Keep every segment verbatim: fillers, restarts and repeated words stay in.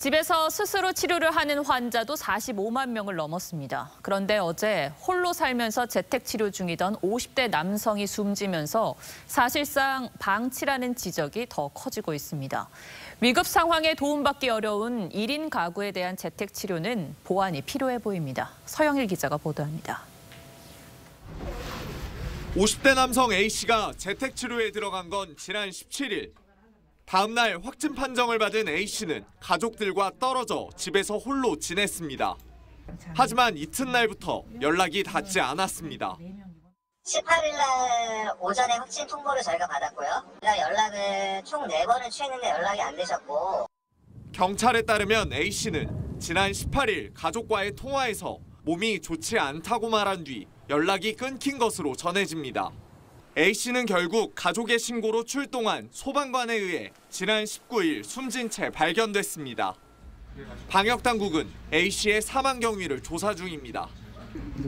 집에서 스스로 치료를 하는 환자도 사십오만 명을 넘었습니다. 그런데 어제 홀로 살면서 재택치료 중이던 오십 대 남성이 숨지면서 사실상 방치라는 지적이 더 커지고 있습니다. 위급 상황에 도움받기 어려운 일 인 가구에 대한 재택치료는 보완이 필요해 보입니다. 서영일 기자가 보도합니다. 오십 대 남성 A씨가 재택치료에 들어간 건 지난 십칠 일. 다음 날 확진 판정을 받은 A씨는 가족들과 떨어져 집에서 홀로 지냈습니다. 하지만 이튿날부터 연락이 닿지 않았습니다. 십팔 일 날 오전에 확진 통보를 저희가 받았고요. 연락을 총 네 번을 취했는데 연락이 안 되셨고. 경찰에 따르면 A씨는 지난 십팔 일 가족과의 통화에서 몸이 좋지 않다고 말한 뒤 연락이 끊긴 것으로 전해집니다. A씨는 결국 가족의 신고로 출동한 소방관에 의해 지난 십구 일 숨진 채 발견됐습니다. 방역당국은 A씨의 사망 경위를 조사 중입니다.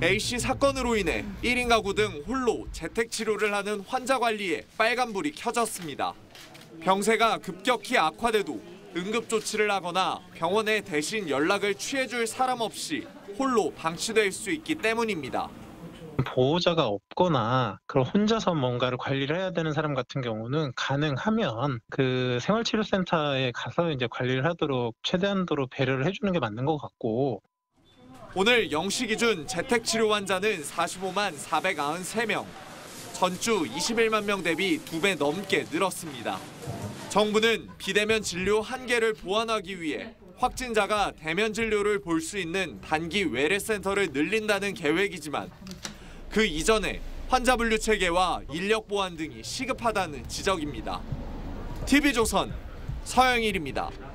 A씨 사건으로 인해 일 인 가구 등 홀로 재택치료를 하는 환자 관리에 빨간불이 켜졌습니다. 병세가 급격히 악화돼도 응급조치를 하거나 병원에 대신 연락을 취해줄 사람 없이 홀로 방치될 수 있기 때문입니다. 보호자가 없거나 그런 혼자서 뭔가를 관리를 해야 되는 사람 같은 경우는 가능하면 그 생활치료센터에 가서 이제 관리를 하도록 최대한도로 배려를 해주는 게 맞는 것 같고. 오늘 영 시 기준 재택치료 환자는 사십오만 사백구십삼 명. 전주 이십일만 명 대비 두 배 넘게 늘었습니다. 정부는 비대면 진료 한계를 보완하기 위해 확진자가 대면 진료를 볼 수 있는 단기 외래센터를 늘린다는 계획이지만 그 이전에 환자 분류 체계와 인력 보완 등이 시급하다는 지적입니다. 티비조선 서영일입니다.